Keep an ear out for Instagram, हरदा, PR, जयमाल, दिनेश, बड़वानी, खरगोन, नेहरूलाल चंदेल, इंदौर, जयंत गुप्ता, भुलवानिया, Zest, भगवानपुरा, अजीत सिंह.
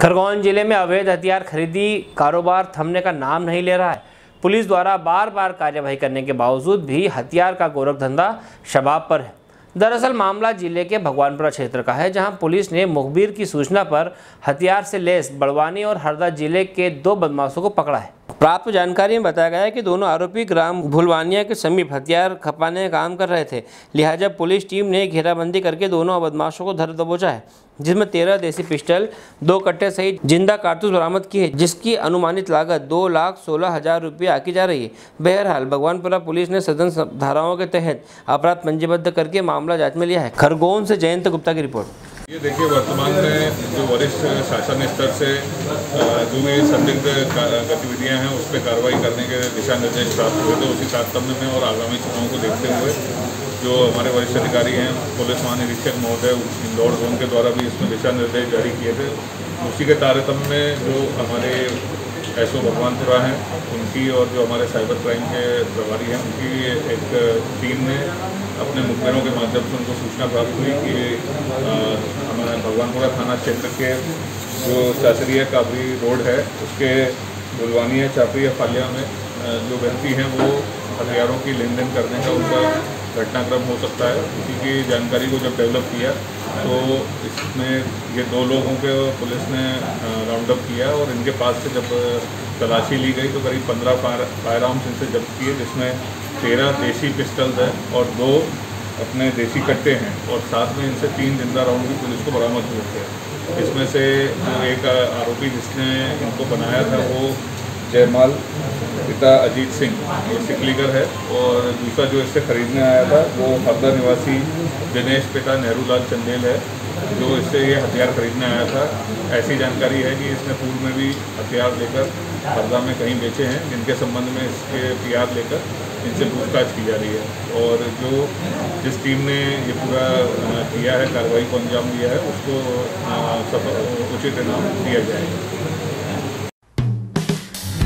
खरगोन जिले में अवैध हथियार खरीदी कारोबार थमने का नाम नहीं ले रहा है। पुलिस द्वारा बार बार कार्यवाही करने के बावजूद भी हथियार का गोरख धंधा शबाब पर है। दरअसल मामला जिले के भगवानपुरा क्षेत्र का है, जहां पुलिस ने मुखबिर की सूचना पर हथियार से लैस बड़वानी और हरदा जिले के दो बदमाशों को पकड़ा है। प्राप्त जानकारी में बताया गया है कि दोनों आरोपी ग्राम भुलवानिया के समीप हथियार खपाने का काम कर रहे थे। लिहाजा पुलिस टीम ने घेराबंदी करके दोनों बदमाशों को धर दबोचा है, जिसमें 13 देसी पिस्टल, 2 कट्टे सहित जिंदा कारतूस बरामद किए, जिसकी अनुमानित लागत 2,16,000 रुपये आकी जा रही है। बहरहाल भगवानपुरा पुलिस ने सदन धाराओं के तहत अपराध पंजीबद्ध करके मामला जांच में लिया है। खरगोन से जयंत गुप्ता की रिपोर्ट। ये देखिए, वर्तमान में जो वरिष्ठ शासन स्तर से जो भी संदिग्ध गतिविधियां हैं उस पर कार्रवाई करने के दिशा निर्देश प्राप्त हुए थे। उसी तारतम्य में और आगामी चुनावों को देखते हुए जो हमारे वरिष्ठ अधिकारी हैं, पुलिस महानिरीक्षक महोदय इंदौर जोन के द्वारा भी इसमें दिशा निर्देश जारी किए थे। उसी के तारतम्य में जो हमारे एसओ भगवानपुरा हैं उनकी और जो हमारे साइबर क्राइम के प्रभारी हैं उनकी एक टीम ने अपने मुखबिरों के माध्यम से उनको सूचना प्राप्त हुई कि हमारे भगवानपुरा थाना क्षेत्र के जो चाचरिया काबरी रोड है उसके भुलवानिया चापरी फालिया में जो व्यक्ति हैं वो हथियारों की लेन देन करने का उनका घटनाक्रम हो सकता है। उसी की जानकारी को जब डेवलप किया तो इसमें ये दो लोगों के पुलिस ने राउंड अप किया और इनके पास से जब तलाशी ली गई तो करीब 15 फायर आर्म्स इनसे जब्त किए, जिसमें 13 देसी पिस्टल्स हैं और 2 अपने देसी कट्टे हैं और साथ में इनसे 3 जिंदा राउंड भी पुलिस को बरामद हुए थे। इसमें से एक आरोपी जिसने इनको बनाया था वो जयमाल पिता अजीत सिंह, ये सिकलीगर है, और दूसरा जो इससे खरीदने आया था वो हरदा निवासी दिनेश पिता नेहरूलाल चंदेल है, जो इससे ये हथियार खरीदने आया था। ऐसी जानकारी है कि इसने पूर्व में भी हथियार लेकर हरदा में कहीं बेचे हैं, जिनके संबंध में इसके PR लेकर इनसे पूछताछ की जा रही है। और जिस टीम ने ये पूरा किया है, कार्रवाई को अंजाम दिया है, उसको उचित इनाम दिया जाएगा।